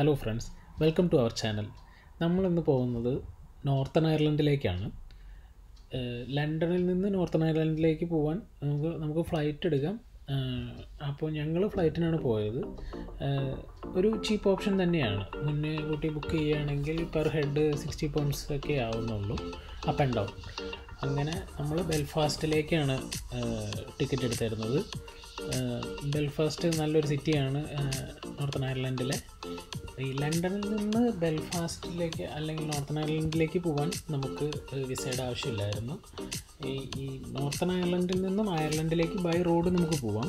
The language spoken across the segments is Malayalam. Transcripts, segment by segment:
Hello friends, welcome to our channel. നമ്മളിന്ന് പോകുന്നത് നോർത്തേൺ അയർലൻഡിലേക്കാണ്. ലണ്ടനിൽ നിന്ന് നോർത്തേൺ അയർലൻഡിലേക്ക് പോകാൻ നമുക്ക് ഫ്ലൈറ്റ് എടുക്കാം. അപ്പോൾ ഞങ്ങൾ ഫ്ലൈറ്റിനാണ് പോയത്. ഒരു ചീപ്പ് ഓപ്ഷൻ തന്നെയാണ്. മുന്നേ കൂട്ടി ബുക്ക് ചെയ്യുകയാണെങ്കിൽ പെർ ഹെഡ് 60 പൗണ്ട്സ് ഒക്കെ ആവുന്നുള്ളൂ, അപ്പ് ആൻഡ് ഡൗൺ. അങ്ങനെ നമ്മൾ ബെൽഫാസ്റ്റിലേക്കാണ് ടിക്കറ്റ് എടുത്തിരുന്നത്. ബെൽഫാസ്റ്റ് നല്ലൊരു സിറ്റിയാണ് നോർത്തേൺ അയർലൻഡിലെ. ഈ ലണ്ടനിൽ നിന്ന് ബെൽഫാസ്റ്റിലേക്ക് അല്ലെങ്കിൽ നോർത്തേൺ അയർലൻഡിലേക്ക് പോകാൻ നമുക്ക് വിസയുടെ ആവശ്യമില്ലായിരുന്നു. ഈ നോർത്തേൺ അയർലൻഡിൽ നിന്നും അയർലൻഡിലേക്ക് ബൈ റോഡ് നമുക്ക് പോവാം,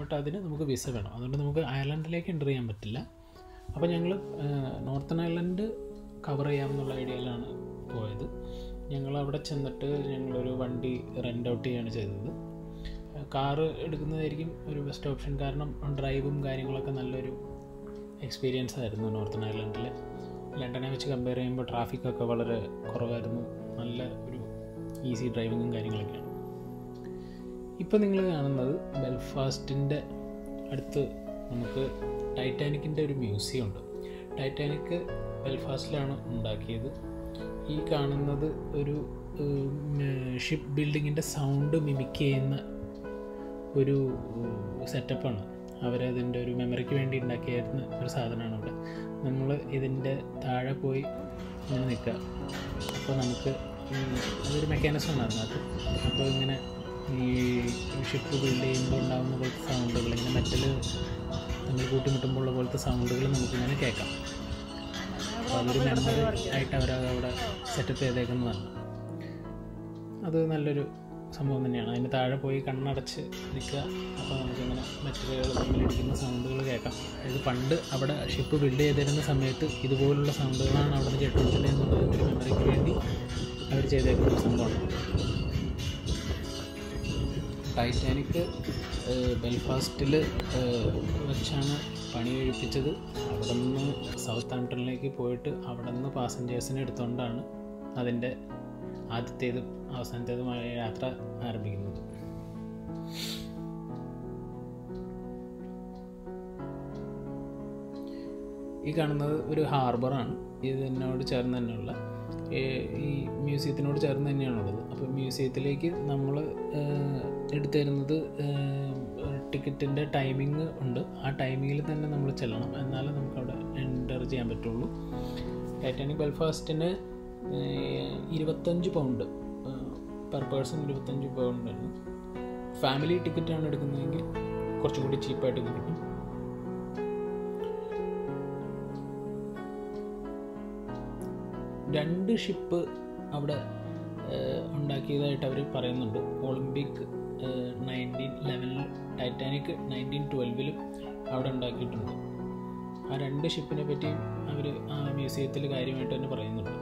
ബട്ട് അതിന് നമുക്ക് വിസ വേണം. അതുകൊണ്ട് നമുക്ക് അയർലൻഡിലേക്ക് എൻ്റർ ചെയ്യാൻ പറ്റില്ല. അപ്പോൾ ഞങ്ങൾ നോർത്തേൺ അയർലൻഡ് കവർ ചെയ്യാമെന്നുള്ള ഐഡിയയിലാണ് പോയത്. ഞങ്ങളവിടെ ചെന്നിട്ട് ഞങ്ങളൊരു വണ്ടി റെൻ്റ് ഔട്ട് ചെയ്യുകയാണ് ചെയ്തത്. കാറ് എടുക്കുന്നതായിരിക്കും ഒരു ബെസ്റ്റ് ഓപ്ഷൻ, കാരണം ഡ്രൈവും കാര്യങ്ങളൊക്കെ നല്ലൊരു എക്സ്പീരിയൻസ് ആയിരുന്നു. നോർത്തേൺ അയർലൻഡിൽ ലണ്ടനെ വെച്ച് കമ്പയർ ചെയ്യുമ്പോൾ ട്രാഫിക്കൊക്കെ വളരെ കുറവായിരുന്നു. നല്ല ഒരു ഈസി ഡ്രൈവിങ്ങും കാര്യങ്ങളൊക്കെയാണ്. ഇപ്പോൾ നിങ്ങൾ കാണുന്നത് ബെൽഫാസ്റ്റിൻ്റെ അടുത്ത് നമുക്ക് ടൈറ്റാനിക്കിൻ്റെ ഒരു മ്യൂസിയം ഉണ്ട്. ടൈറ്റാനിക് ബെൽഫാസ്റ്റിലാണ് ഉണ്ടാക്കിയത്. ഈ കാണുന്നത് ഒരു ഷിപ്പ് ബിൽഡിങ്ങിൻ്റെ സൗണ്ട് മിമിക് ചെയ്യുന്ന ഒരു സെറ്റപ്പാണ്. അവരതിൻ്റെ ഒരു മെമ്മറിക്ക് വേണ്ടി ഉണ്ടാക്കിയായിരുന്ന ഒരു സാധനമാണ് അവിടെ. നമ്മൾ ഇതിൻ്റെ താഴെ പോയി ഇങ്ങനെ നിൽക്കുക. അപ്പോൾ നമുക്ക് അതൊരു മെക്കാനിസമാണ് അത്. അപ്പോൾ ഇങ്ങനെ ഈ ഷിപ്പ് ബിൽഡ് ചെയ്യുമ്പോൾ ഉണ്ടാകുന്ന പോലത്തെ സൗണ്ടുകൾ, ഇങ്ങനെ മെറ്റൽ നമ്മൾ കൂട്ടിമുട്ടുമ്പോൾ ഉള്ള പോലത്തെ സൗണ്ടുകൾ നമുക്കിങ്ങനെ കേൾക്കാം. അപ്പോൾ അതൊരു മെമ്മറി ആയിട്ട് അവരവിടെ സെറ്റപ്പ് ചെയ്തേക്കുന്നതാണ്. അത് നല്ലൊരു സംഭവം തന്നെയാണ്. അതിന് താഴെ പോയി കണ്ണടച്ച് നിൽക്കുക. അപ്പോൾ നമുക്കിങ്ങനെ മെറ്റീരിയലുകൾ തമ്മിലിരിക്കുന്ന സൗണ്ടുകൾ കേൾക്കാം. അതായത് പണ്ട് അവിടെ ഷിപ്പ് ബിൽഡ് ചെയ്തിരുന്ന സമയത്ത് ഇതുപോലുള്ള സൗണ്ടുകളാണ് അവിടെ കേട്ടിട്ടുള്ളത് എന്നുള്ളതിൻ്റെ ഒരു മെമ്മറിക്ക് വേണ്ടി അവർ ചെയ്തേക്കുന്ന ഒരു സംഭവമാണ്. ടൈറ്റാനിക് ബെൽഫാസ്റ്റിൽ വെച്ചാണ് പണി കഴിപ്പിച്ചത്. അവിടെ നിന്ന് സൗത്ത് ആംപ്ടണിലേക്ക് പോയിട്ട് അവിടെ നിന്ന് പാസഞ്ചേഴ്സിനെ എടുത്തുകൊണ്ടാണ് അതിൻ്റെ ആദ്യത്തേതും അവസാനത്തേതുമായ യാത്ര ആരംഭിക്കുന്നത്. ഈ കാണുന്നത് ഒരു ഹാർബറാണ്. ഇതിനോട് ചേർന്ന് തന്നെയുള്ള ഈ മ്യൂസിയത്തിനോട് ചേർന്ന് തന്നെയാണുള്ളത്. അപ്പോൾ മ്യൂസിയത്തിലേക്ക് നമ്മൾ എടുത്തിരുന്നത് ടിക്കറ്റിൻ്റെ ടൈമിംഗ് ഉണ്ട്. ആ ടൈമിങ്ങിൽ തന്നെ നമ്മൾ ചെല്ലണം, എന്നാലേ നമുക്കവിടെ എൻ്റർ ചെയ്യാൻ പറ്റുള്ളൂ. ടൈറ്റാനിക് ബെൽഫാസ്റ്റിന് 25 പൗണ്ട് പെർ പേഴ്സൺ 25 പൗണ്ടാണ്. ഫാമിലി ടിക്കറ്റാണ് എടുക്കുന്നതെങ്കിൽ കുറച്ചും കൂടി ചീപ്പായിട്ട് കിട്ടും. രണ്ട് ഷിപ്പ് അവിടെ ഉണ്ടാക്കിയതായിട്ട് അവർ പറയുന്നുണ്ട്. ഒളിമ്പിക് 1911 ടൈറ്റാനിക് 1912 അവിടെ ഉണ്ടാക്കിയിട്ടുണ്ട്. ആ രണ്ട് ഷിപ്പിനെ പറ്റിയും അവർ ആ മ്യൂസിയത്തിൽ കാര്യമായിട്ട് തന്നെ പറയുന്നുണ്ട്.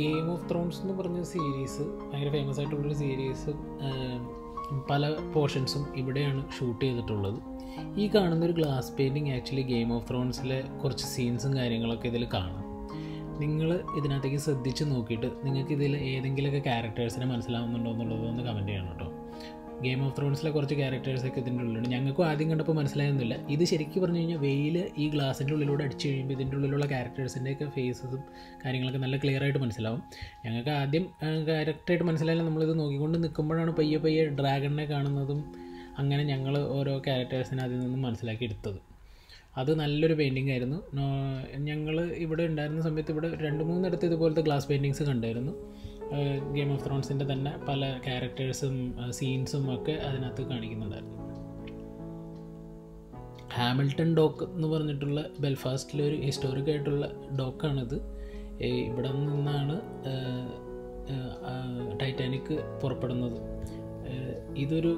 ഗെയിം ഓഫ് ത്രോൺസ് എന്ന് പറഞ്ഞ സീരീസ്, ഭയങ്കര ഫേമസ് ആയിട്ടുള്ളൊരു സീരീസ്, പല പോർഷൻസും ഇവിടെയാണ് ഷൂട്ട് ചെയ്തിട്ടുള്ളത്. ഈ കാണുന്നൊരു glass painting actually game of ത്രോൺസിലെ കുറച്ച് സീൻസും കാര്യങ്ങളൊക്കെ ഇതിൽ കാണാം. നിങ്ങൾ ഇതിനകത്തേക്ക് ശ്രദ്ധിച്ച് നോക്കിയിട്ട് നിങ്ങൾക്ക് ഇതിൽ ഏതെങ്കിലുമൊക്കെ ക്യാരക്ടേഴ്സിനെ മനസ്സിലാവുന്നുണ്ടോ എന്നുള്ളതൊന്ന് കമൻറ്റ് ചെയ്യണം കേട്ടോ. ഗെയിം ഓഫ് ത്രോൺസിലെ കുറച്ച് ക്യാരക്ടേഴ്സൊക്കെ ഇതിൻ്റെ ഉള്ളിലുണ്ട്. ഞങ്ങൾക്കും ആദ്യം കണ്ടപ്പോൾ മനസ്സിലായൊന്നുമില്ല. ഇത് ശരിക്കും പറഞ്ഞു കഴിഞ്ഞാൽ വെയിൽ ഈ ഗ്ലാസിൻ്റെ ഉള്ളിലൂടെ അടിച്ചു കഴിയുമ്പോൾ ഇതിൻ്റെ ഉള്ളിലുള്ള ക്യാരക്ടേഴ്സിൻ്റെയൊക്കെ ഫേസസും കാര്യങ്ങളൊക്കെ നല്ല ക്ലിയർ ആയിട്ട് മനസ്സിലാവും. ഞങ്ങൾക്ക് ആദ്യം ക്യാരക്ടറായിട്ട് മനസ്സിലായാലും നമ്മളിത് നോക്കിക്കൊണ്ട് നിൽക്കുമ്പോഴാണ് പയ്യെ പയ്യെ ഡ്രാഗണിനെ കാണുന്നതും അങ്ങനെ ഞങ്ങൾ ഓരോ ക്യാരക്ടേഴ്സിനെ അതിൽ നിന്നും മനസ്സിലാക്കി എടുത്തത്. അത് നല്ലൊരു പെയിൻറ്റിംഗ് ആയിരുന്നു. ഞങ്ങൾ ഇവിടെ ഉണ്ടായിരുന്ന സമയത്ത് ഇവിടെ 2-3 ഇതുപോലത്തെ ഗ്ലാസ് പെയിൻറ്റിങ്സ് കണ്ടായിരുന്നു. ഗെയിം ഓഫ് ത്രോൺസിൻ്റെ തന്നെ പല ക്യാരക്ടേഴ്സും സീൻസും ഒക്കെ അതിനകത്ത് കാണിക്കുന്നുണ്ടായിരുന്നു. ഹാമിൽട്ടൺ ഡോക്ക് എന്ന് പറഞ്ഞിട്ടുള്ള ബെൽഫാസ്റ്റിലെ ഒരു ഹിസ്റ്റോറിക് ആയിട്ടുള്ള ഡോക്കാണിത്. ഇവിടെ നിന്നാണ് ടൈറ്റാനിക് പുറപ്പെടുന്നത്. ഇതൊരു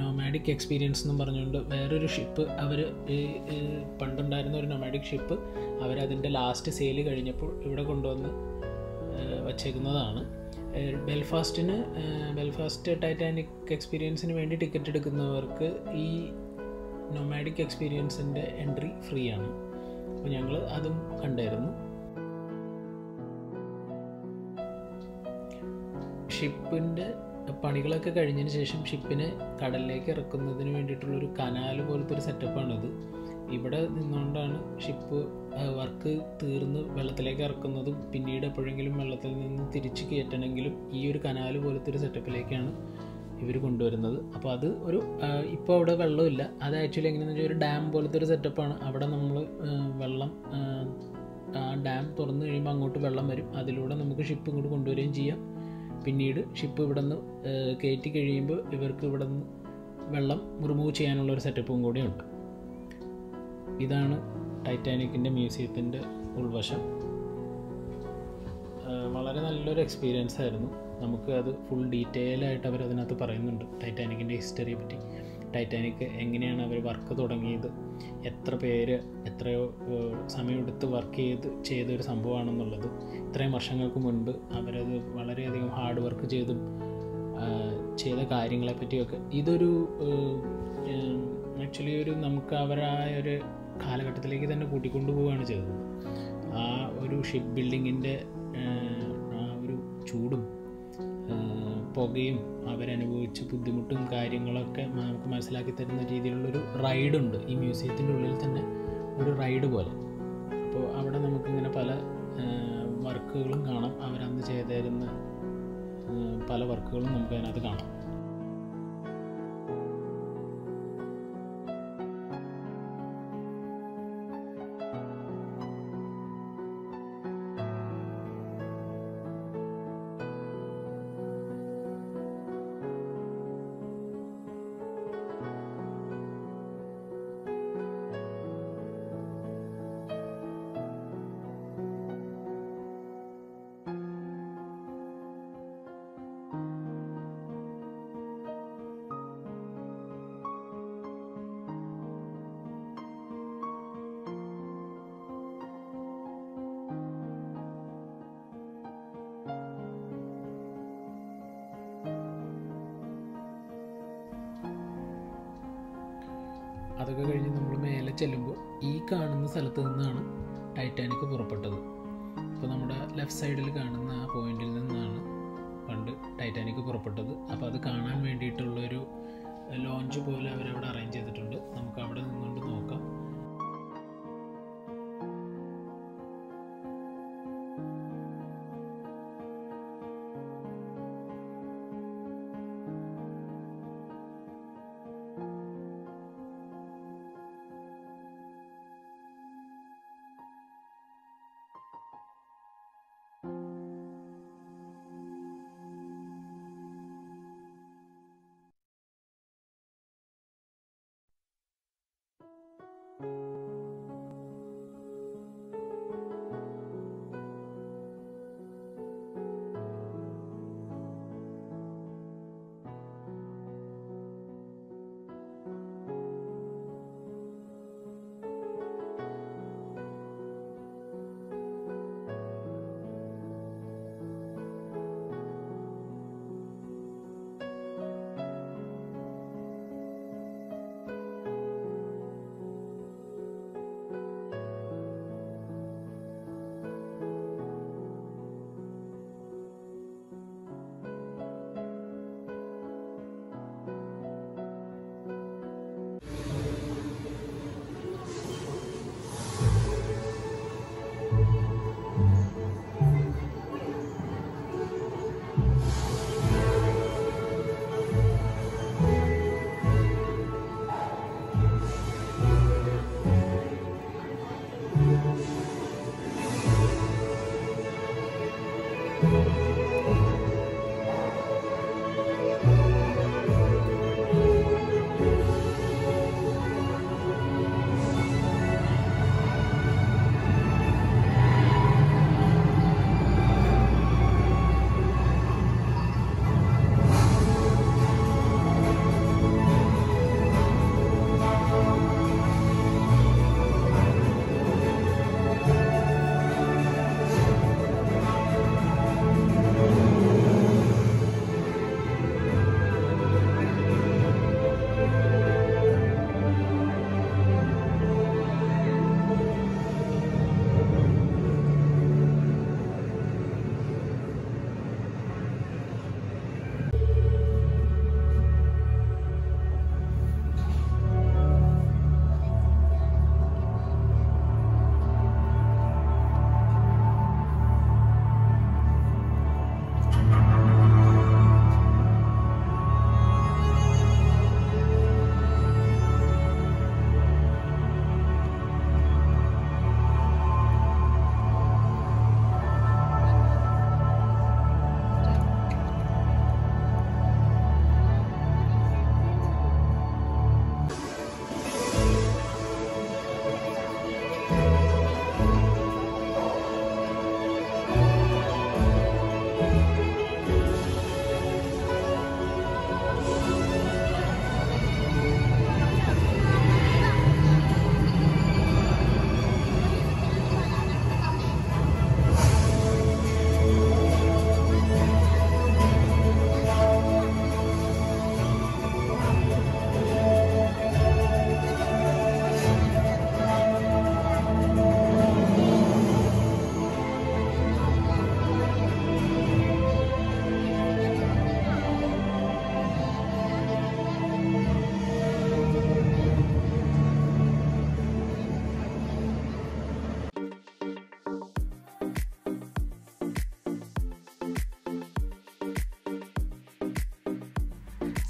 നൊമാഡിക് എക്സ്പീരിയൻസ് എന്നും പറഞ്ഞുകൊണ്ട് വേറൊരു ഷിപ്പ് അവർ പണ്ടുണ്ടായിരുന്ന ഒരു നൊമാഡിക് ഷിപ്പ് അവരതിൻ്റെ ലാസ്റ്റ് സെയിൽ കഴിഞ്ഞപ്പോൾ ഇവിടെ കൊണ്ടുവന്ന് വച്ചേക്കുന്നതാണ്. ബെൽഫാസ്റ്റ് ടൈറ്റാനിക് എക്സ്പീരിയൻസിന് വേണ്ടി ടിക്കറ്റ് എടുക്കുന്നവർക്ക് ഈ നൊമാഡിക് എക്സ്പീരിയൻസിൻ്റെ എൻട്രി ഫ്രീ ആണ്. അപ്പോൾ ഞങ്ങൾ അതും കണ്ടായിരുന്നു. ഷിപ്പിൻ്റെ പണികളൊക്കെ കഴിഞ്ഞതിന് ശേഷം ഷിപ്പിനെ കടലിലേക്ക് ഇറക്കുന്നതിന് വേണ്ടിയിട്ടുള്ളൊരു കനാല് പോലത്തെ ഒരു സെറ്റപ്പാണിത്. ഇവിടെ നിന്നുകൊണ്ടാണ് ഷിപ്പ് വർക്ക് തീർന്ന് വെള്ളത്തിലേക്ക് ഇറക്കുന്നതും പിന്നീട് എപ്പോഴെങ്കിലും വെള്ളത്തിൽ നിന്ന് തിരിച്ച് കയറ്റണമെങ്കിലും ഈ ഒരു കനാല് പോലത്തെ ഒരു സെറ്റപ്പിലേക്കാണ് ഇവർ കൊണ്ടുവരുന്നത്. അപ്പോൾ അത് ഒരു ഇപ്പോൾ അവിടെ വെള്ളമില്ല. അത് ആക്ച്വലി എങ്ങനെയാണെന്ന് വെച്ചാൽ ഒരു ഡാം പോലത്തെ ഒരു സെറ്റപ്പാണ്. അവിടെ നമ്മൾ വെള്ളം ഡാം തുറന്നു കഴിയുമ്പോൾ അങ്ങോട്ട് വെള്ളം വരും. അതിലൂടെ നമുക്ക് ഷിപ്പ് ഇങ്ങോട്ട് കൊണ്ടുവരികയും ചെയ്യാം. പിന്നീട് ഷിപ്പ് ഇവിടെ നിന്ന് കയറ്റി കഴിയുമ്പോൾ ഇവർക്ക് ഇവിടെ നിന്ന് വെള്ളം റിമൂവ് ചെയ്യാനുള്ളൊരു സെറ്റപ്പും കൂടിയുണ്ട്. ഇതാണ് ടൈറ്റാനിക്കിൻ്റെ മ്യൂസിയത്തിൻ്റെ ഉൾവശം. വളരെ നല്ലൊരു എക്സ്പീരിയൻസ് ആയിരുന്നു. നമുക്ക് അത് ഫുൾ ഡീറ്റെയിൽ ആയിട്ട് അവരതിനകത്ത് പറയുന്നുണ്ട്. ടൈറ്റാനിക്കിൻ്റെ ഹിസ്റ്ററിയെ പറ്റി, ടൈറ്റാനിക് എങ്ങനെയാണ് അവർ വർക്ക് തുടങ്ങിയത്, എത്ര പേര് എത്രയോ സമയമെടുത്ത് വർക്ക് ചെയ്തൊരു സംഭവമാണെന്നുള്ളത്. ഇത്രയും വർഷങ്ങൾക്ക് മുൻപ് അവരത് വളരെയധികം ഹാർഡ് വർക്ക് ചെയ്ത കാര്യങ്ങളെ പറ്റിയൊക്കെ. ഇതൊരു ആക്ച്വലി ഒരു നമുക്ക് അവരായൊരു കാലഘട്ടത്തിലേക്ക് തന്നെ കൂട്ടിക്കൊണ്ടുപോവുകയാണ് ചെയ്തത്. ആ ഒരു ഷിപ്പ് ബിൽഡിങ്ങിൻ്റെ ആ ഒരു ചൂടും പുകയും അവരനുഭവിച്ച ബുദ്ധിമുട്ടും കാര്യങ്ങളൊക്കെ നമുക്ക് മനസ്സിലാക്കി തരുന്ന രീതിയിലുള്ളൊരു റൈഡുണ്ട് ഈ മ്യൂസിയത്തിൻ്റെ ഉള്ളിൽ തന്നെ, ഒരു റൈഡ് പോലെ. അപ്പോൾ അവിടെ നമുക്കിങ്ങനെ പല വർക്കുകളും കാണാം. അവരന്ന് ചെയ്തിരുന്ന പല വർക്കുകളും നമുക്ക് അതിനകത്ത് കാണാം. അതൊക്കെ കഴിഞ്ഞ് നമ്മൾ മേലെ ചെല്ലുമ്പോൾ ഈ കാണുന്ന സ്ഥലത്ത് നിന്നാണ് ടൈറ്റാനിക് പുറപ്പെട്ടത്. അപ്പോൾ നമ്മുടെ ലെഫ്റ്റ് സൈഡിൽ കാണുന്ന ആ പോയിന്റിൽ നിന്നാണ് പണ്ട് ടൈറ്റാനിക് പുറപ്പെട്ടത്. അപ്പോൾ അത് കാണാൻ വേണ്ടിയിട്ടുള്ളൊരു ലോഞ്ച് പോലെ അവരവിടെ അറേഞ്ച് ചെയ്തിട്ടുണ്ട്. നമുക്ക് അവിടെ നിന്നുകൊണ്ട് നോക്കാം.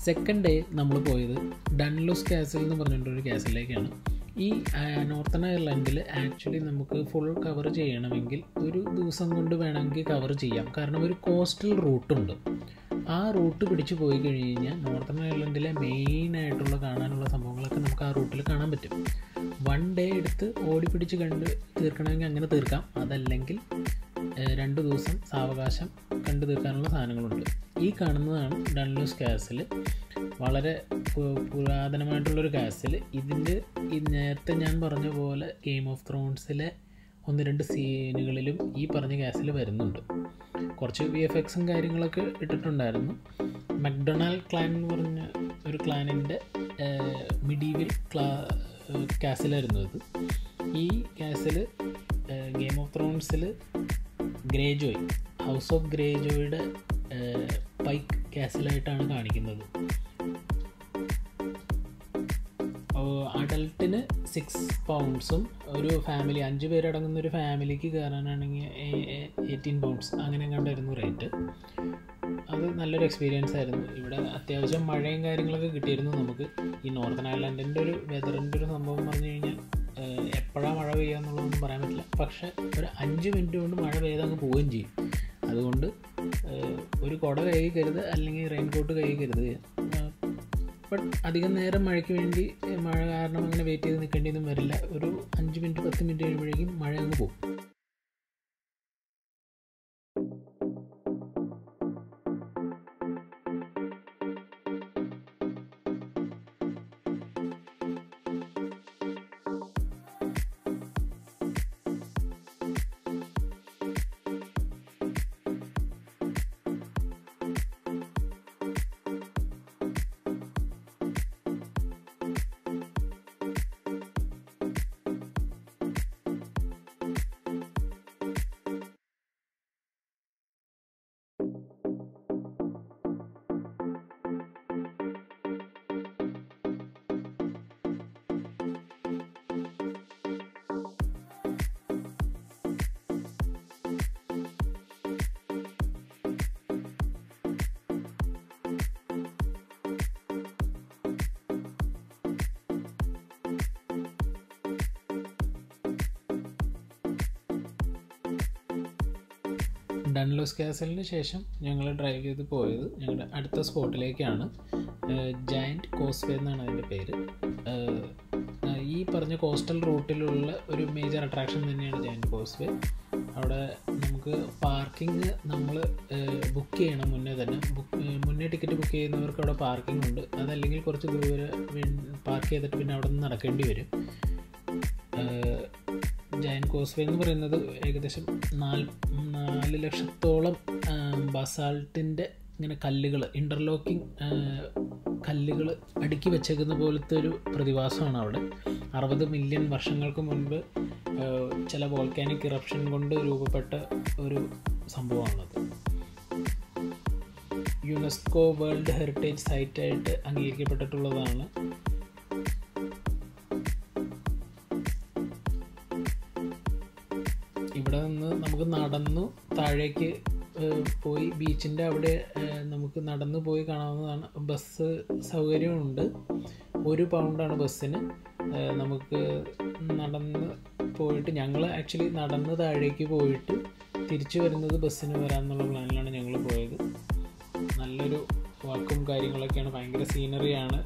സെക്കൻഡ് ഡേ നമ്മൾ പോയത് ഡൺലൂസ് കാസിൽ എന്ന് പറഞ്ഞിട്ടൊരു കാസിലേക്കാണ്. ഈ നോർത്തേൺ അയർലൻഡിൽ ആക്ച്വലി നമുക്ക് ഫുൾ കവർ ചെയ്യണമെങ്കിൽ ഒരു ദിവസം കൊണ്ട് വേണമെങ്കിൽ കവർ ചെയ്യാം. കാരണം ഒരു കോസ്റ്റൽ റൂട്ടുണ്ട്. ആ റൂട്ട് പിടിച്ച് പോയി കഴിഞ്ഞ് കഴിഞ്ഞാൽ നോർത്തേൺ അയർലൻഡിലെ മെയിനായിട്ടുള്ള കാണാനുള്ള സംഭവങ്ങളൊക്കെ നമുക്ക് ആ റൂട്ടിൽ കാണാൻ പറ്റും. വൺ ഡേ എടുത്ത് ഓടിപ്പിടിച്ച് കണ്ട് തീർക്കണമെങ്കിൽ അങ്ങനെ തീർക്കാം, അതല്ലെങ്കിൽ 2 ദിവസം സാവകാശം കണ്ടു തീർക്കാനുള്ള സാധനങ്ങളുണ്ട്. ഈ കാണുന്നതാണ് ഡൺലൂസ് കാസിൽ, വളരെ പുരാതനമായിട്ടുള്ളൊരു കാസിൽ. ഇതിൻ്റെ നേരത്തെ ഞാൻ പറഞ്ഞ പോലെ ഗെയിം ഓഫ് ത്രോൺസിലെ 1-2 സീനുകളിലും ഈ പറഞ്ഞ കാസിൽ വരുന്നുണ്ട്. കുറച്ച് VFX'ും കാര്യങ്ങളൊക്കെ ഇട്ടിട്ടുണ്ടായിരുന്നു. മക്ഡൊണാൾഡ് ക്ലാൻ എന്ന് പറഞ്ഞ ഒരു ക്ലാനിൻ്റെ മിഡീവൽ കാസിലായിരുന്നു ഇത്. ഈ കാസിൽ ഗെയിം ഓഫ് ത്രോൺസിൽ ഗ്രേജോയ്, ഹൗസ് ഓഫ് ഗ്രേജോയുടെ പൈക്ക് കാസിലായിട്ടാണ് കാണിക്കുന്നത്. അഡൽട്ടിന് 6 പൗണ്ട്സും ഒരു ഫാമിലി 5 പേരടങ്ങുന്ന ഒരു ഫാമിലിക്ക് കയറാനാണെങ്കിൽ 18 പൗണ്ട്സ് അങ്ങനെ കണ്ടായിരുന്നു റേറ്റ്. അത് നല്ലൊരു എക്സ്പീരിയൻസ് ആയിരുന്നു. ഇവിടെ അത്യാവശ്യം മഴയും കാര്യങ്ങളൊക്കെ കിട്ടിയിരുന്നു നമുക്ക്. ഈ നോർത്തേൺ അയർലൻഡിൻ്റെ ഒരു വെതറിൻ്റെ ഒരു സംഭവം പറഞ്ഞു കഴിഞ്ഞാൽ എപ്പോഴാണ് മഴ പെയ്യുക എന്നുള്ളതൊന്നും പറയാൻ പറ്റില്ല. പക്ഷേ ഒരു 5 മിനിറ്റ് കൊണ്ട് മഴ പെയ്ത് അങ്ങ് പോവുകയും ചെയ്യും. അതുകൊണ്ട് ഒരു കുട കയ്യിക്കരുത്, അല്ലെങ്കിൽ റെയിൻകോട്ട് കയ്യിക്കരുത്. ബട്ട് അധികം നേരം മഴയ്ക്ക് വേണ്ടി മഴ കാരണം അങ്ങനെ വെയിറ്റ് ചെയ്ത് നിൽക്കേണ്ടിയൊന്നും വരില്ല. ഒരു 5 മിനിറ്റ് 10 മിനിറ്റ് കഴിയുമ്പോഴേക്കും മഴ അങ്ങ് പോകും. ഡൺലൂസ് കാസലിന് ശേഷം ഞങ്ങൾ ഡ്രൈവ് ചെയ്ത് പോയത് ഞങ്ങളുടെ അടുത്ത സ്പോട്ടിലേക്കാണ്. ജയൻറ്റ് കോസ്വേ എന്നാണ് അതിൻ്റെ പേര്. ഈ പറഞ്ഞ കോസ്റ്റൽ റൂട്ടിലുള്ള ഒരു മേജർ അട്രാക്ഷൻ തന്നെയാണ് ജയൻറ്റ് കോസ്വേ. അവിടെ നമുക്ക് പാർക്കിംഗ് നമ്മൾ ബുക്ക് ചെയ്യണം മുന്നേ തന്നെ. മുന്നേ ടിക്കറ്റ് ബുക്ക് ചെയ്യുന്നവർക്ക് അവിടെ പാർക്കിംഗ് ഉണ്ട്. അതല്ലെങ്കിൽ കുറച്ച് ദൂരം പാർക്ക് ചെയ്തിട്ട് പിന്നെ അവിടെ നിന്ന് നടക്കേണ്ടി വരും. ജയൻറ്റ് കോസ്വേ എന്ന് പറയുന്നത് ഏകദേശം 4 ലക്ഷത്തോളം ബസാൾട്ടിൻ്റെ ഇങ്ങനെ കല്ലുകൾ, ഇൻ്റർലോക്കിംഗ് കല്ലുകൾ അടുക്കി വെച്ചേക്കുന്ന പോലത്തെ ഒരു പ്രതിഭാസമാണ് അവിടെ. 60 മില്യൺ വർഷങ്ങൾക്ക് മുൻപ് ചില വോൾക്കാനിക് ഇറപ്ഷൻ കൊണ്ട് രൂപപ്പെട്ട ഒരു സംഭവമാണത്. യുനെസ്കോ വേൾഡ് ഹെറിറ്റേജ് സൈറ്റായിട്ട് അംഗീകരിക്കപ്പെട്ടിട്ടുള്ളതാണ്. ഇവിടെ നിന്ന് നമുക്ക് നടന്നു താഴേക്ക് പോയി ബീച്ചിൻ്റെ അവിടെ നമുക്ക് നടന്നു പോയി കാണാവുന്നതാണ്. ബസ് സൗകര്യമുണ്ട്. 1 പൗണ്ടാണ് ബസ്സിന്. നമുക്ക് നടന്ന് പോയിട്ട് ഞങ്ങൾ ആക്ച്വലി നടന്ന് താഴേക്ക് പോയിട്ട് തിരിച്ചു വരുന്നത് ബസ്സിന് വരാമെന്നുള്ള പ്ലാനിലാണ് ഞങ്ങൾ പോയത്. നല്ലൊരു വാക്കും കാര്യങ്ങളൊക്കെയാണ്. ഭയങ്കര സീനറിയാണ്.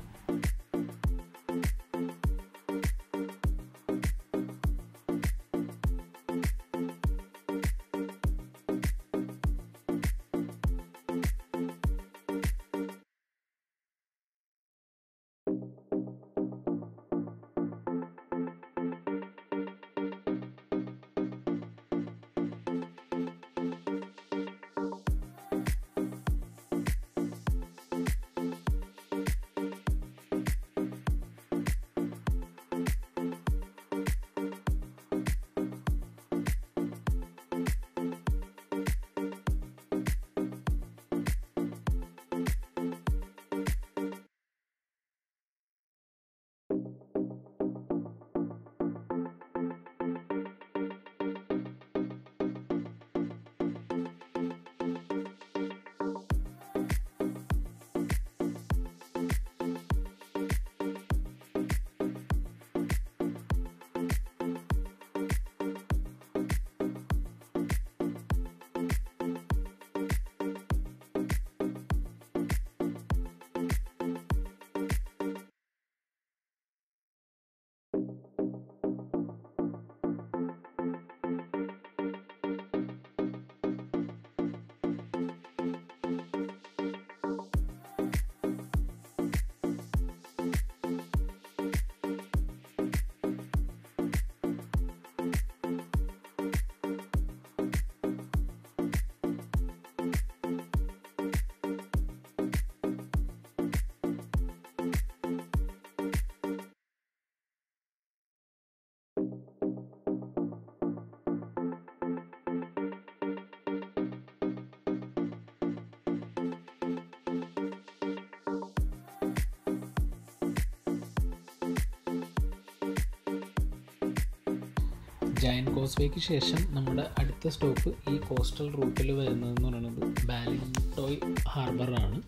ജയന്റ് കോസ്വേക്ക് ശേഷം നമ്മുടെ അടുത്ത സ്റ്റോപ്പ് ഈ കോസ്റ്റൽ റൂട്ടിൽ വരുന്നതെന്ന് പറയുന്നത് ബാലിൻടോയ് ഹാർബറാണ്.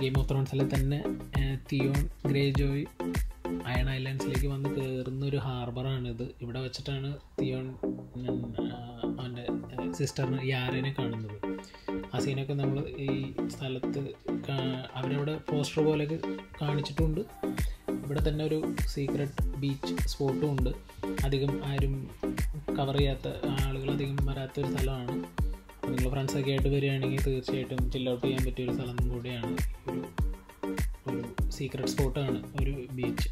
ഗെയിം ഓഫ് ത്രോൺസിലെ തന്നെ തിയോൺ ഗ്രേജോയ് അയൺ ഐലൻഡ്സിലേക്ക് വന്ന് കയറുന്നൊരു ഹാർബറാണിത്. ഇവിടെ വെച്ചിട്ടാണ് തിയോൺ അവൻ്റെ സിസ്റ്ററിന് യാരനെ കാണുന്നത്. ആ സീനൊക്കെ നമ്മൾ ഈ സ്ഥലത്ത് അവരവിടെ പോസ്റ്റർ പോലെയൊക്കെ കാണിച്ചിട്ടുണ്ട്. ഇവിടെ തന്നെ ഒരു സീക്രട്ട് ബീച്ച് സ്പോട്ടും ഉണ്ട്. അധികം ആരും കവർ ചെയ്യാത്ത, ആളുകളധികം വരാത്തൊരു സ്ഥലമാണ്. നിങ്ങൾ ഫ്രണ്ട്സൊക്കെ ആയിട്ട് വരികയാണെങ്കിൽ തീർച്ചയായിട്ടും ചില്ലൗട്ട് ചെയ്യാൻ പറ്റിയൊരു സ്ഥലം കൂടെയാണ്. ഒരു സീക്രട്ട് സ്പോട്ടാണ് ഒരു ബീച്ച്.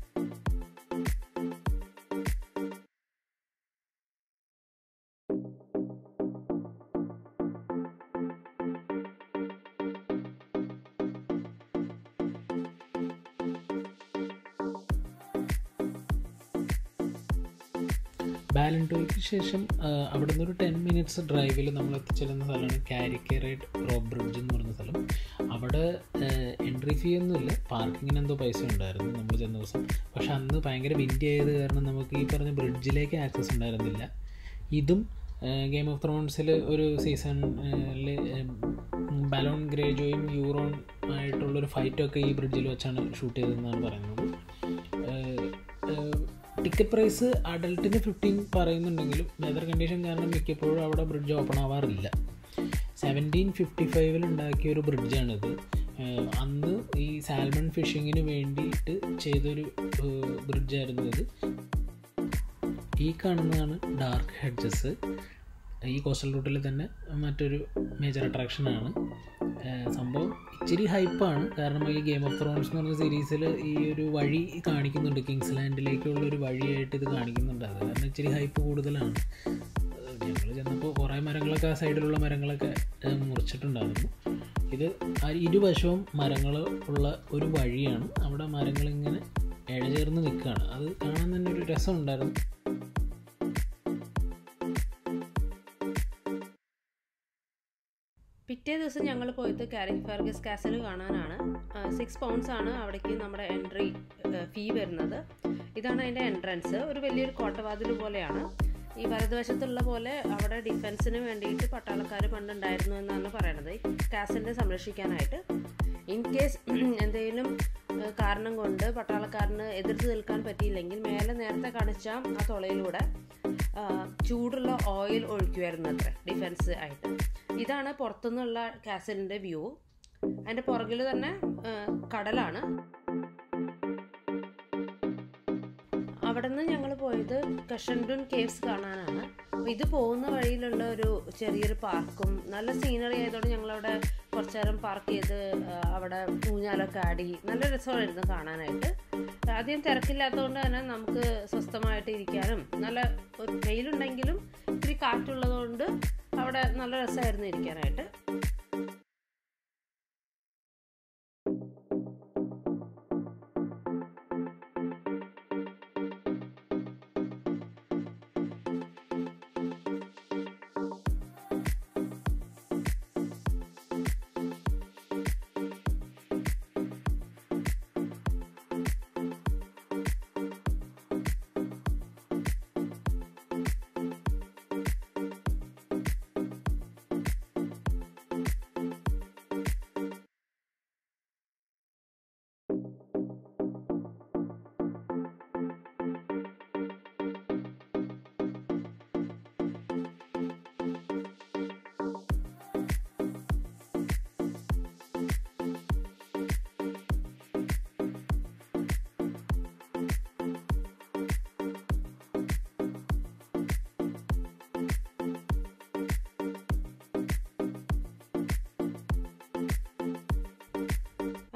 ബാലൻടോയ്ക്ക് ശേഷം അവിടെ നിന്നൊരു 10 minutes ഡ്രൈവിൽ നമ്മൾ എത്തിച്ചെല്ലുന്ന സ്ഥലമാണ് കാരിക്കറേഡ് റോപ്പ് ബ്രിഡ്ജ് എന്ന് പറയുന്ന സ്ഥലം. അവിടെ എൻട്രി ഫീ ഒന്നുമില്ല, പാർക്കിങ്ങിന് എന്തോ പൈസ ഉണ്ടായിരുന്നു നമ്മൾ ചെന്ന ദിവസം. പക്ഷെ അന്ന് ഭയങ്കര വിൻഡി ആയത് കാരണം നമുക്ക് ഈ പറഞ്ഞ ബ്രിഡ്ജിലേക്ക് ആക്സസ് ഉണ്ടായിരുന്നില്ല. ഇതും ഗെയിം ഓഫ് ത്രോൺസിൽ ഒരു സീസണിൽ ബാലോൺ ഗ്രേജോയും യൂറോൺ ആയിട്ടുള്ളൊരു ഫൈറ്റൊക്കെ ഈ ബ്രിഡ്ജിൽ വെച്ചാണ് ഷൂട്ട് ചെയ്തതെന്നാണ് പറയുന്നത്. ടിക്കറ്റ് പ്രൈസ് അഡൽട്ടിന് 15 പറയുന്നുണ്ടെങ്കിലും വെതർ കണ്ടീഷൻ കാരണം മിക്കപ്പോഴും അവിടെ ബ്രിഡ്ജ് ഓപ്പൺ ആവാറില്ല. 1755 ഉണ്ടാക്കിയൊരു ബ്രിഡ്ജാണിത്. അന്ന് ഈ സാൽമൺ ഫിഷിങ്ങിന് വേണ്ടിയിട്ട് ചെയ്തൊരു ബ്രിഡ്ജായിരുന്നു ഇത്. ഈ കാണുന്നതാണ് ഡാർക്ക് ഹെഡ്ജസ്. ഈ കോസ്റ്റൽ റൂട്ടിൽ തന്നെ മറ്റൊരു മേജർ അട്രാക്ഷനാണ്. സംഭവം ഇച്ചിരി ഹൈപ്പാണ്, കാരണം ഈ ഗെയിം ഓഫ് ത്രോൺസ് എന്ന് പറഞ്ഞ സീരീസിൽ ഈ ഒരു വഴി കാണിക്കുന്നുണ്ട്, കിങ്സ് ലാൻഡിലേക്കുള്ളൊരു വഴിയായിട്ട് ഇത് കാണിക്കുന്നുണ്ട്. അത് കാരണം ഇച്ചിരി ഹൈപ്പ് കൂടുതലാണ്. ഞങ്ങൾ ചെന്നപ്പോൾ കുറേ മരങ്ങളൊക്കെ ആ സൈഡിലുള്ള മരങ്ങളൊക്കെ മുറിച്ചിട്ടുണ്ടായിരുന്നു. ഇത് ഇരുവശവും മരങ്ങൾ ഉള്ള ഒരു വഴിയാണ്. അവിടെ മരങ്ങളിങ്ങനെ ഇഴചേർന്ന് നിൽക്കുകയാണ്. അത് കാണാൻ തന്നെ ഒരു രസമുണ്ടായിരുന്നു. പിറ്റേ ദിവസം ഞങ്ങൾ പോയത് കാരിക്ഫെർഗസ് കാസിൽ കാണാനാണ്. £6 ആണ് അവിടേക്ക് നമ്മുടെ എൻട്രി ഫീ വരുന്നത്. ഇതാണ് അതിൻ്റെ എൻട്രൻസ്. ഒരു വലിയൊരു കോട്ടവാതിൽ പോലെയാണ്. ഈ വലതുവശത്തുള്ള പോലെ അവിടെ ഡിഫെൻസിന് വേണ്ടിയിട്ട് പട്ടാളക്കാർ പണ്ടുണ്ടായിരുന്നു എന്നാണ് പറയണത്, കാസിലിനെ സംരക്ഷിക്കാനായിട്ട്. ഇൻ കേസ് എന്തെങ്കിലും കാരണം കൊണ്ട് പട്ടാളക്കാരന് എതിർത്ത് നിൽക്കാൻ പറ്റിയില്ലെങ്കിൽ മേലെ നേരത്തെ കാണിച്ച ആ തുളയിലൂടെ ചൂടുള്ള ഓയിൽ ഒഴിക്കുമായിരുന്നു അത്ര ഡിഫെൻസ് ആയിട്ട്. ഇതാണ് പുറത്തുനിന്നുള്ള കാസിലിൻ്റെ വ്യൂ. അതിൻ്റെ പുറകിൽ തന്നെ കടലാണ്. അവിടെ നിന്ന് ഞങ്ങൾ പോയത് കഷൻഡുൻ കേവ്സ് കാണാനാണ്. അപ്പോൾ ഇത് പോകുന്ന വഴിയിലുള്ള ഒരു ചെറിയൊരു പാർക്കും നല്ല സീനറി ആയതുകൊണ്ട് ഞങ്ങളവിടെ കുറച്ച് നേരം പാർക്ക് ചെയ്ത് അവിടെ ഊഞ്ഞാലൊക്കെ ആടി നല്ല രസമായിരുന്നു കാണാനായിട്ട്. ആദ്യം തിരക്കില്ലാത്തതുകൊണ്ട് തന്നെ നമുക്ക് സ്വസ്ഥമായിട്ട് ഇരിക്കാനും, നല്ല വെയിലുണ്ടെങ്കിലും ഇത്തിരി കാറ്റുള്ളതുകൊണ്ട് അവിടെ നല്ല രസമായിരുന്നു ഇരിക്കാനായിട്ട്.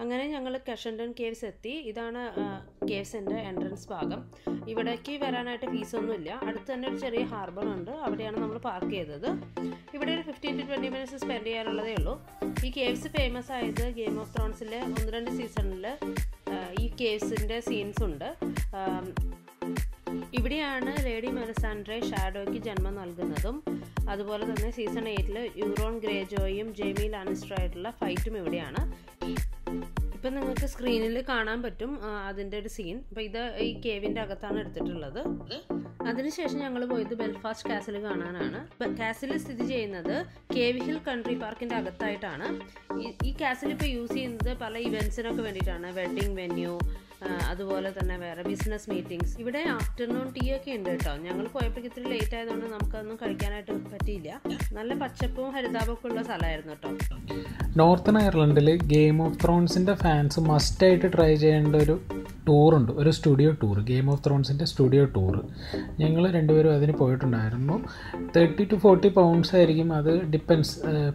അങ്ങനെ ഞങ്ങൾ കഷൻഡൻ കേവ്സ് എത്തി. ഇതാണ് കേവ്സിൻ്റെ എൻട്രൻസ് ഭാഗം. ഇവിടേക്ക് വരാനായിട്ട് ഫീസൊന്നുമില്ല. അടുത്ത് തന്നെ ഒരു ചെറിയ ഹാർബറുണ്ട്, അവിടെയാണ് നമ്മൾ പാർക്ക് ചെയ്തത്. ഇവിടെ ഒരു 15 to 20 minutes സ്പെൻഡ് ചെയ്യാനുള്ളതേ ഉള്ളൂ. ഈ കേവ്സ് ഫേമസ് ആയത് ഗെയിം ഓഫ് ത്രോൺസിലെ 1-2 സീസണിൽ ഈ കേവ്സിൻ്റെ സീൻസ് ഉണ്ട്. ഇവിടെയാണ് ലേഡി മെലിസാൻഡ്രെ ഷാഡോയ്ക്ക് ജന്മം നൽകുന്നതും അതുപോലെ തന്നെ season 8 യൂറോൺ ഗ്രേജോയും ജെമി ലാനിസ്റ്ററും ആയിട്ടുള്ള ഫൈറ്റും ഇവിടെയാണ്. ഇപ്പം നിങ്ങൾക്ക് സ്ക്രീനിൽ കാണാൻ പറ്റും അതിൻ്റെ ഒരു സീൻ. അപ്പോൾ ഇത് ഈ കേവിൻ്റെ അകത്താണ് എടുത്തിട്ടുള്ളത്. അതിനുശേഷം ഞങ്ങൾ പോയത് ബെൽഫാസ്റ്റ് കാസിൽ കാണാനാണ്. കാസിൽ സ്ഥിതി ചെയ്യുന്നത് കേവ് ഹിൽ കൺട്രി പാർക്കിൻ്റെ അകത്തായിട്ടാണ്. ഈ കാസിൽ ഇപ്പോൾ യൂസ് ചെയ്യുന്നത് പല ഇവൻസിനൊക്കെ വേണ്ടിയിട്ടാണ്. വെഡ്ഡിങ് വെന്യൂ, അതുപോലെ തന്നെ വേറെ ബിസിനസ് മീറ്റിംഗ്സ്. ഇവിടെ ആഫ്റ്റർനൂൺ ടീ ഒക്കെ ഉണ്ട് കേട്ടോ. ഞങ്ങൾ പോയപ്പോഴേക്കും ഇത്തിരി ലേറ്റ് ആയതുകൊണ്ട് നമുക്കൊന്നും കഴിക്കാനായിട്ട് പറ്റിയില്ല. നല്ല പച്ചപ്പും ഹരിതാപമൊക്കെ ഉള്ള സ്ഥലമായിരുന്നു കേട്ടോ. നോർത്തേൺ അയർലൻഡിൽ ഗെയിം ഓഫ് ത്രോൺസിൻ്റെ ഫാൻസ് മസ്റ്റായിട്ട് ട്രൈ ചെയ്യേണ്ട ഒരു ടൂറുണ്ട്, ഒരു സ്റ്റുഡിയോ ടൂർ, ഗെയിം ഓഫ് ത്രോൺസിൻ്റെ സ്റ്റുഡിയോ ടൂർ. ഞങ്ങൾ രണ്ടുപേരും അതിന് പോയിട്ടുണ്ടായിരുന്നു. 30 to 40 പൗണ്ട്സ് ആയിരിക്കും. അത് ഡിപ്പെൻസ്,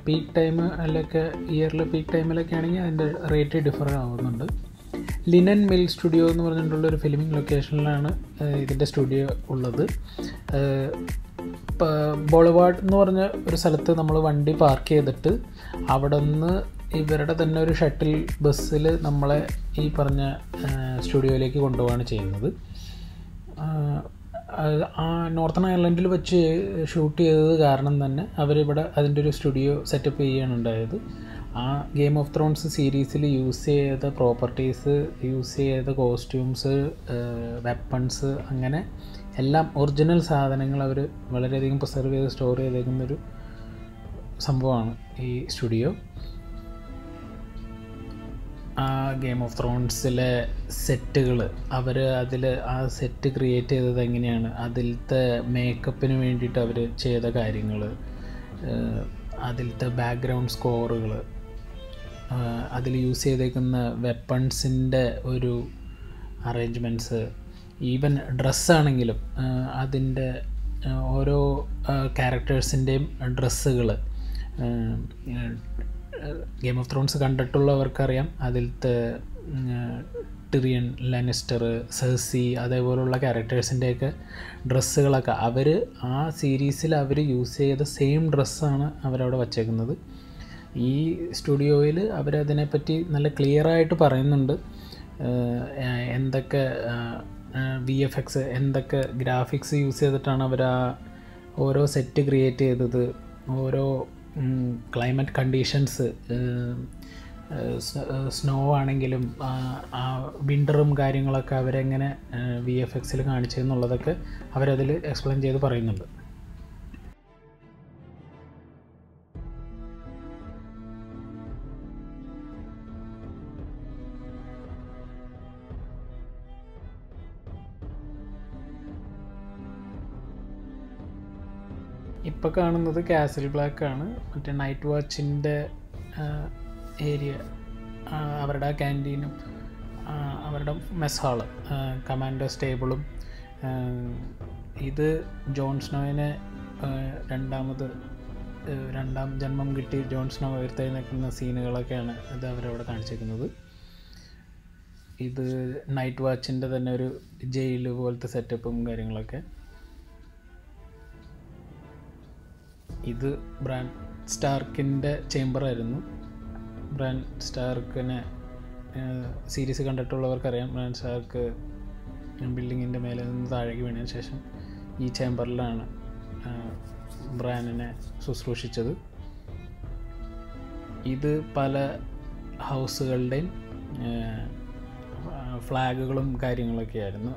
പീക്ക് ടൈം അല്ലൊക്കെ ഇയറിൽ പീക്ക് ടൈമിലൊക്കെ ആണെങ്കിൽ അതിൻ്റെ റേറ്റ് ഡിഫർ ആവുന്നുണ്ട്. ലിനൻ മിൽ സ്റ്റുഡിയോ എന്ന് പറഞ്ഞിട്ടുള്ളൊരു ഫിലിമിംഗ് ലൊക്കേഷനിലാണ് ഇതിൻ്റെ സ്റ്റുഡിയോ ഉള്ളത്. ബോളവാർഡ് എന്ന് പറഞ്ഞ ഒരു സ്ഥലത്ത് നമ്മൾ വണ്ടി പാർക്ക് ചെയ്തിട്ട് അവിടെ നിന്ന് ഇവരുടെ തന്നെ ഒരു ഷട്ടിൽ ബസ്സിൽ നമ്മളെ ഈ പറഞ്ഞ സ്റ്റുഡിയോയിലേക്ക് കൊണ്ടുപോവാണ് ചെയ്യുന്നത്. ആ നോർത്തേൺ അയർലൻഡിൽ വെച്ച് ഷൂട്ട് ചെയ്തത് കാരണം തന്നെ അവരിവിടെ അതിൻ്റെ ഒരു സ്റ്റുഡിയോ സെറ്റപ്പ് ചെയ്യാനുണ്ടായത്. ആ ഗെയിം ഓഫ് ത്രോൺസ് സീരീസിൽ യൂസ് ചെയ്ത പ്രോപ്പർട്ടീസ്, യൂസ് ചെയ്ത കോസ്റ്റ്യൂംസ്, വെപ്പൺസ്, അങ്ങനെ എല്ലാം ഒറിജിനൽ സാധനങ്ങൾ അവർ വളരെയധികം പ്രിസർവ് ചെയ്ത് സ്റ്റോർ ചെയ്തേക്കുന്നൊരു സംഭവമാണ് ഈ സ്റ്റുഡിയോ. ആ ഗെയിം ഓഫ് ത്രോൺസിലെ സെറ്റുകൾ, അവർ അതിൽ ആ സെറ്റ് ക്രിയേറ്റ് ചെയ്തത് എങ്ങനെയാണ്, അതിലത്തെ മേക്കപ്പിന് വേണ്ടിയിട്ട് അവർ ചെയ്ത കാര്യങ്ങൾ, അതിലത്തെ ബാക്ക്ഗ്രൗണ്ട് സ്കോറുകൾ, അതിൽ യൂസ് ചെയ്തേക്കുന്ന വെപ്പൺസിൻ്റെ ഒരു അറേഞ്ച്മെൻറ്റ്സ്, ഈവൻ ഡ്രസ്സാണെങ്കിലും അതിൻ്റെ ഓരോ ക്യാരക്ടേഴ്സിൻ്റെയും ഡ്രസ്സുകൾ. ഗെയിം ഓഫ് ത്രോൺസ് കണ്ടിട്ടുള്ളവർക്കറിയാം അതിലത്തെ ടിറിയൻ, ലാനിസ്റ്റർ, സെർസി, അതേപോലുള്ള ക്യാരക്ടേഴ്സിൻ്റെയൊക്കെ ഡ്രസ്സുകളൊക്കെ അവർ ആ സീരീസിൽ അവർ യൂസ് ചെയ്ത സെയിം ഡ്രസ്സാണ് അവരവിടെ വച്ചേക്കുന്നത്. ഈ സ്റ്റുഡിയോയിൽ അവരതിനെപ്പറ്റി നല്ല ക്ലിയറായിട്ട് പറയുന്നുണ്ട്. എന്തൊക്കെ VFX, എന്തൊക്കെ ഗ്രാഫിക്സ് യൂസ് ചെയ്തിട്ടാണ് അവർ ആ ഓരോ സെറ്റ് ക്രിയേറ്റ് ചെയ്തത്, ഓരോ ക്ലൈമറ്റ് കണ്ടീഷൻസ്, സ്നോ ആണെങ്കിലും ആ വിൻ്ററും കാര്യങ്ങളൊക്കെ അവരെങ്ങനെ VFXൽ കാണിച്ചതെന്നുള്ളതൊക്കെ അവരതിൽ എക്സ്പ്ലെയിൻ ചെയ്ത് പറയുന്നുണ്ട്. ഇപ്പോൾ കാണുന്നത് കാസിൽ ബ്ലാക്ക് ആണ്. മറ്റേ നൈറ്റ് വാച്ചിൻ്റെ ഏരിയ, അവരുടെ ആ ക്യാൻറ്റീനും അവരുടെ മെസ് ഹാള്, കമാൻഡേഴ്സ് ടേബിളും. ഇത് ജോൺ സ്നോവിനെ രണ്ടാം ജന്മം കിട്ടി ജോൺ സ്നോ ഉയർത്തെഴുന്നേൽക്കുന്ന സീനുകളൊക്കെയാണ് ഇത് അവരവിടെ കാണിച്ചിരിക്കുന്നത്. ഇത് നൈറ്റ് വാച്ചിൻ്റെ തന്നെ ഒരു ജയില് പോലത്തെ സെറ്റപ്പും കാര്യങ്ങളൊക്കെ. ഇത് ബ്രാൻ സ്റ്റാർക്കിൻ്റെ ചേംബറായിരുന്നു. ബ്രാൻ സ്റ്റാർക്കിനെ സീരീസ് കണ്ടിട്ടുള്ളവർക്കറിയാം. ബ്രാൻ സ്റ്റാർക്ക് ബിൽഡിങ്ങിൻ്റെ മേലെ നിന്ന് താഴേക്ക് വീണതിന് ശേഷം ഈ ചേംബറിലാണ് ബ്രാനിനെ ശുശ്രൂഷിച്ചത്. ഇത് പല ഹൗസുകളുടെയും ഫ്ലാഗുകളും കാര്യങ്ങളൊക്കെ ആയിരുന്നു.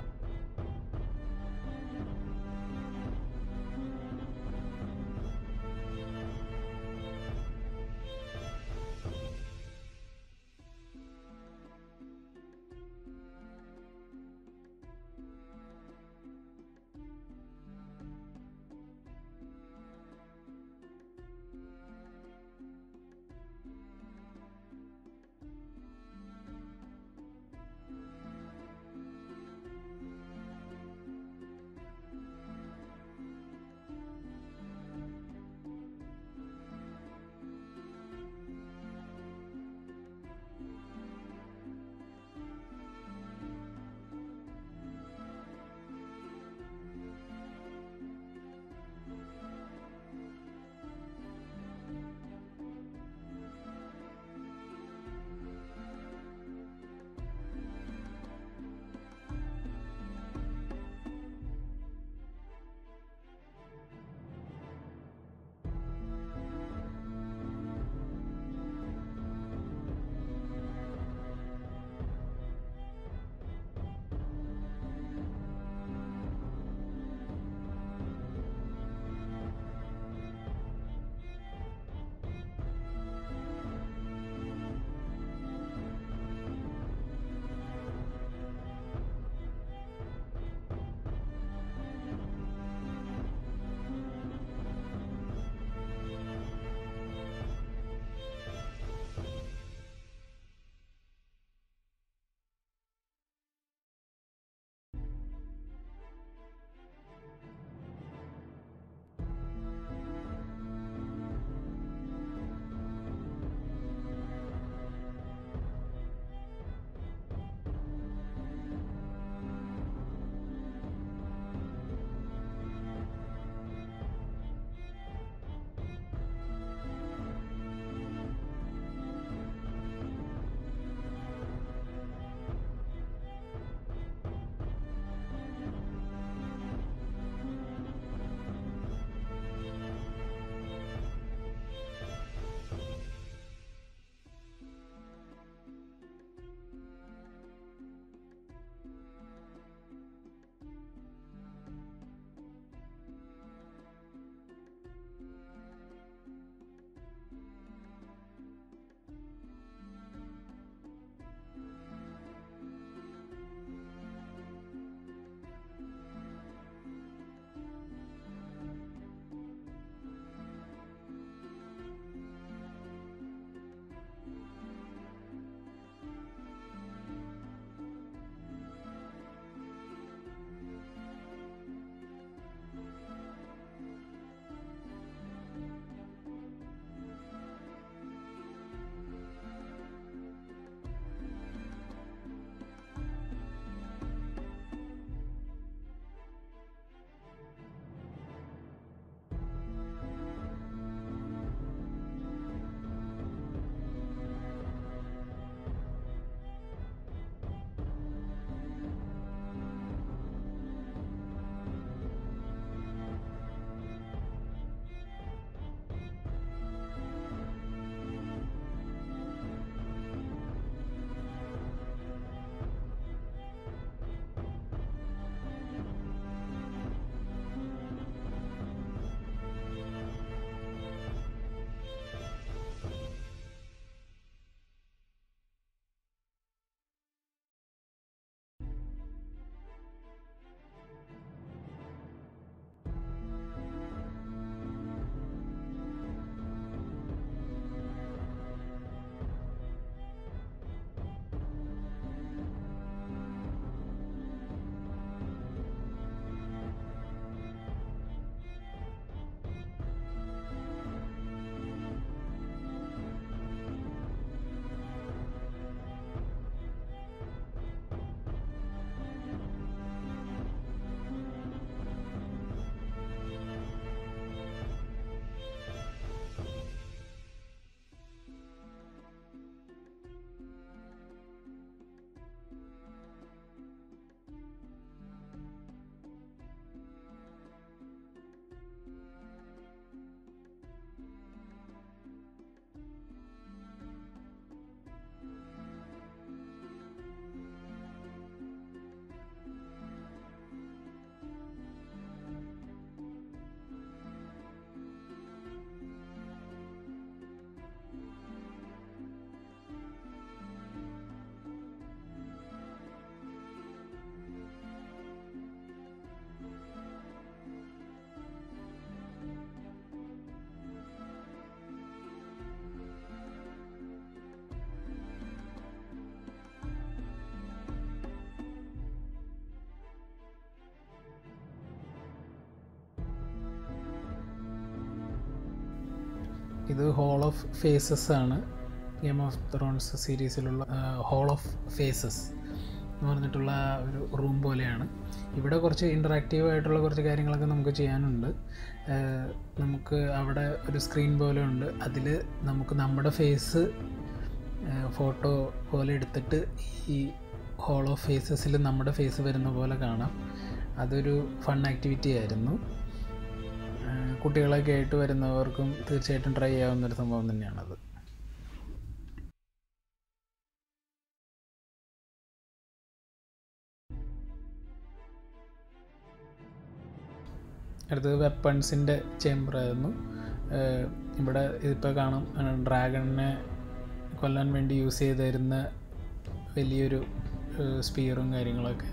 ഇത് ഹോൾ ഓഫ് ഫേസസ് ആണ്. ഗെയിം ഓഫ് ത്രോൺസ് സീരീസിലുള്ള ഹോൾ ഓഫ് ഫേസസ് എന്ന് പറഞ്ഞിട്ടുള്ള ഒരു റൂം പോലെയാണ്. ഇവിടെ കുറച്ച് ഇൻറ്ററാക്റ്റീവ് ആയിട്ടുള്ള കുറച്ച് കാര്യങ്ങളൊക്കെ നമുക്ക് ചെയ്യാനുണ്ട്. നമുക്ക് അവിടെ ഒരു സ്ക്രീൻ പോലെ ഉണ്ട്, അതിൽ നമുക്ക് നമ്മുടെ ഫേസ് ഫോട്ടോ പോലെ എടുത്തിട്ട് ഈ ഹോൾ ഓഫ് ഫേസസിൽ നമ്മുടെ ഫേസ് വരുന്ന പോലെ കാണാം. അതൊരു ഫൺ ആക്ടിവിറ്റി ആയിരുന്നു. കുട്ടികളൊക്കെ ആയിട്ട് വരുന്നവർക്കും തീർച്ചയായിട്ടും ട്രൈ ചെയ്യാവുന്നൊരു സംഭവം തന്നെയാണത്. അടുത്തത് വെപ്പൺസിൻ്റെ ചേംബർ ആയിരുന്നു. ഇവിടെ ഇതിപ്പോൾ കാണാം ഡ്രാഗണിനെ കൊല്ലാൻ വേണ്ടി യൂസ് ചെയ്തിരുന്ന വലിയൊരു സ്പിയറും കാര്യങ്ങളൊക്കെ.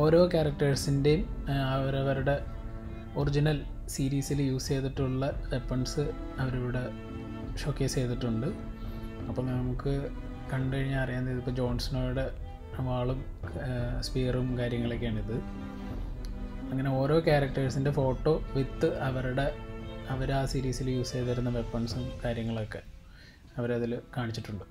ഓരോ ക്യാരക്ടേഴ്സിൻ്റെയും അവരവരുടെ ഒറിജിനൽ സീരീസിൽ യൂസ് ചെയ്തിട്ടുള്ള വെപ്പൺസ് അവരിവിടെ ഷോക്കേസ് ചെയ്തിട്ടുണ്ട്. അപ്പോൾ നമുക്ക് കണ്ടു കഴിഞ്ഞാൽ അറിയാൻ ഇതിപ്പോൾ ജോൺ സ്നോയുടെ വാളും സ്പിയറും കാര്യങ്ങളൊക്കെയാണിത്. അങ്ങനെ ഓരോ ക്യാരക്ടേഴ്സിൻ്റെ ഫോട്ടോ വിത്ത് അവർ ആ സീരീസിൽ യൂസ് ചെയ്തിരുന്ന വെപ്പൺസും കാര്യങ്ങളൊക്കെ അവരതിൽ കാണിച്ചിട്ടുണ്ട്.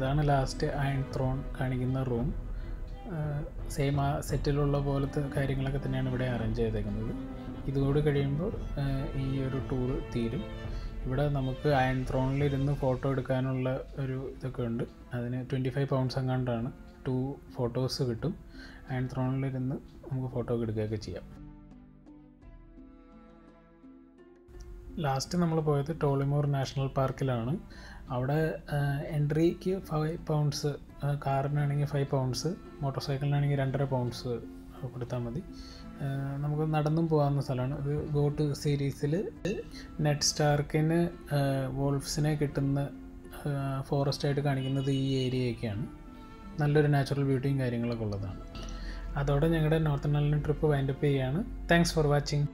ഇതാണ് ലാസ്റ്റ് അയൺ ത്രോൺ കാണിക്കുന്ന റൂം. സെയിം ആ സെറ്റിലുള്ള പോലത്തെ കാര്യങ്ങളൊക്കെ തന്നെയാണ് ഇവിടെ അറേഞ്ച് ചെയ്തേക്കുന്നത്. ഇതുകൂടി കഴിയുമ്പോൾ ഈ ഒരു ടൂർ തീരും. ഇവിടെ നമുക്ക് അയൺ ത്രോണിലിരുന്ന് ഫോട്ടോ എടുക്കാനുള്ള ഒരു ഇതൊക്കെ ഉണ്ട്. അതിന് £25 എങ്ങാണ്ടാണ്. 2 ഫോട്ടോസ് കിട്ടും. അയൺ ത്രോണിലിരുന്ന് നമുക്ക് ഫോട്ടോ ഒക്കെ എടുക്കുകയൊക്കെ ചെയ്യാം. ലാസ്റ്റ് നമ്മൾ പോയത് ടോളിമോർ നാഷണൽ പാർക്കിലാണ്. അവിടെ എൻട്രിക്ക് £5, കാറിനാണെങ്കിൽ £5, മോട്ടോർ സൈക്കിളിനാണെങ്കിൽ £2 കൊടുത്താൽ മതി. നമുക്ക് നടന്നും പോകാവുന്ന സ്ഥലമാണ് ഇത്. ഗോട്ട് സീരീസിൽ നെറ്റ് സ്റ്റാർക്കിന് വോൾഫ്സിനെ കിട്ടുന്ന ഫോറസ്റ്റായിട്ട് കാണിക്കുന്നത് ഈ ഏരിയയൊക്കെയാണ്. നല്ലൊരു നാച്ചുറൽ ബ്യൂട്ടിയും കാര്യങ്ങളൊക്കെ ഉള്ളതാണ്. അതോടെ ഞങ്ങളുടെ നോർത്ത് ഐലൻഡ് ട്രിപ്പ് വൈൻഡപ്പ് ചെയ്യുകയാണ്. Thanks for watching.